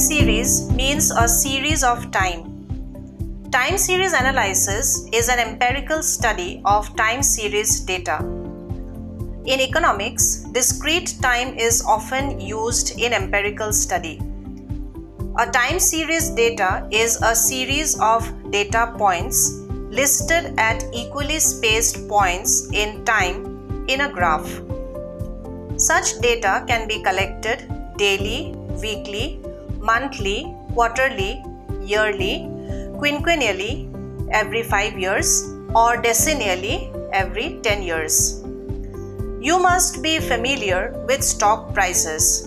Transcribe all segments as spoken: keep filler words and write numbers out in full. series means a series of time. Time series analysis is an empirical study of time series data. In economics, discrete time is often used in empirical study. A time series data is a series of data points listed at equally spaced points in time in a graph. Such data can be collected daily, weekly, monthly, quarterly, yearly, quinquennially every five years, or decennially every ten years. You must be familiar with stock prices.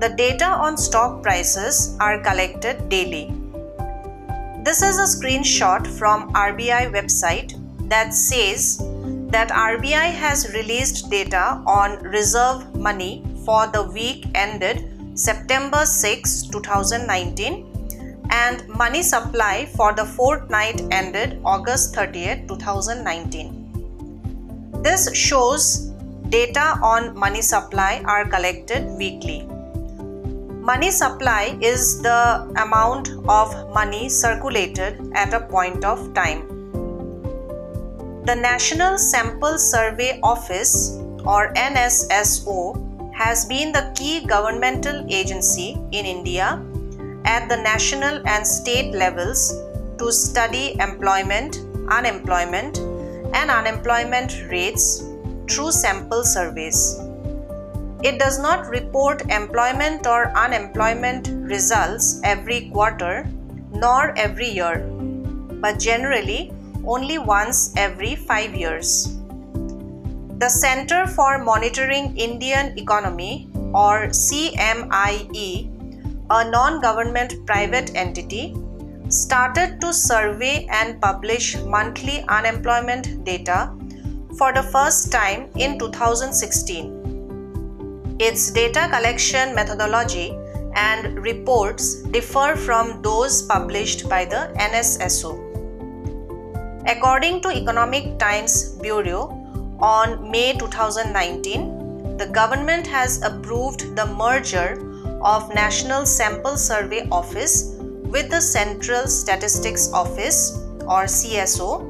The data on stock prices are collected daily. This is a screenshot from R B I website that says that R B I has released data on reserve money for the week ended September sixth, two thousand nineteen and money supply for the fortnight ended August thirtieth, two thousand nineteen. This shows data on money supply are collected weekly. Money supply is the amount of money circulated at a point of time. The National Sample Survey Office or N S S O has been the key governmental agency in India at the national and state levels to study employment, unemployment, and unemployment rates through sample surveys. It does not report employment or unemployment results every quarter nor every year, but generally only once every five years. The Center for Monitoring Indian Economy or C M I E, a non-government private entity, started to survey and publish monthly unemployment data for the first time in two thousand sixteen. Its data collection methodology and reports differ from those published by the N S S O. According to Economic Times Bureau, on May two thousand nineteen, the government has approved the merger of National Sample Survey Office with the Central Statistics Office or C S O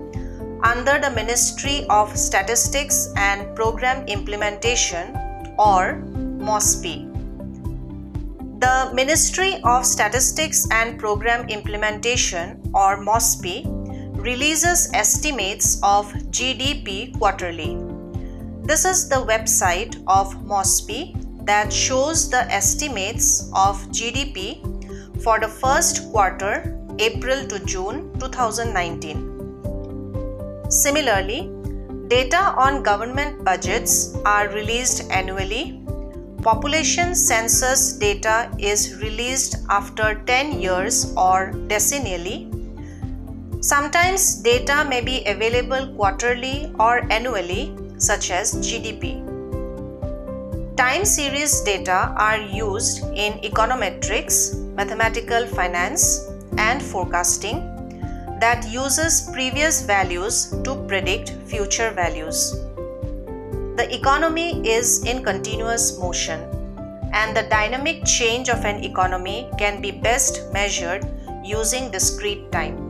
under the Ministry of Statistics and Program Implementation or MoSPI. The Ministry of Statistics and Program Implementation or MoSPI releases estimates of G D P quarterly. This is the website of MoSPI that shows the estimates of G D P for the first quarter, April to June two thousand nineteen. Similarly, data on government budgets are released annually. Population census data is released after ten years or decennially. Sometimes data may be available quarterly or annually, such as G D P. Time series data are used in econometrics, mathematical finance, and forecasting that uses previous values to predict future values. The economy is in continuous motion, and the dynamic change of an economy can be best measured using discrete time.